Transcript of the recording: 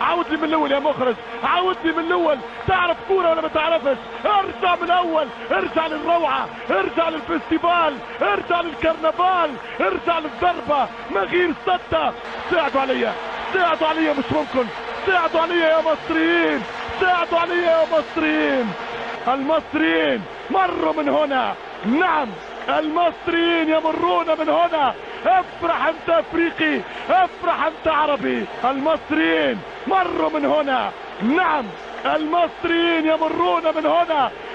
عاود لي من الاول يا مخرج، عاود لي من الاول. تعرف كوره ولا ما تعرفش؟ ارجع من الاول، ارجع للروعه، ارجع للفستيفال، ارجع للكرنفال، ارجع للضربه. ما غير سته. ساعدوا عليا، ساعدوا عليا، مش ممكن. ساعدوا عليا يا مصريين، ساعدوا عليا يا مصريين. المصريين مروا من هنا، نعم المصريين يمرون من هنا. افرح انت افريقي، افرح انت عربي. المصريين مروا من هنا، نعم المصريين يمرون من هنا.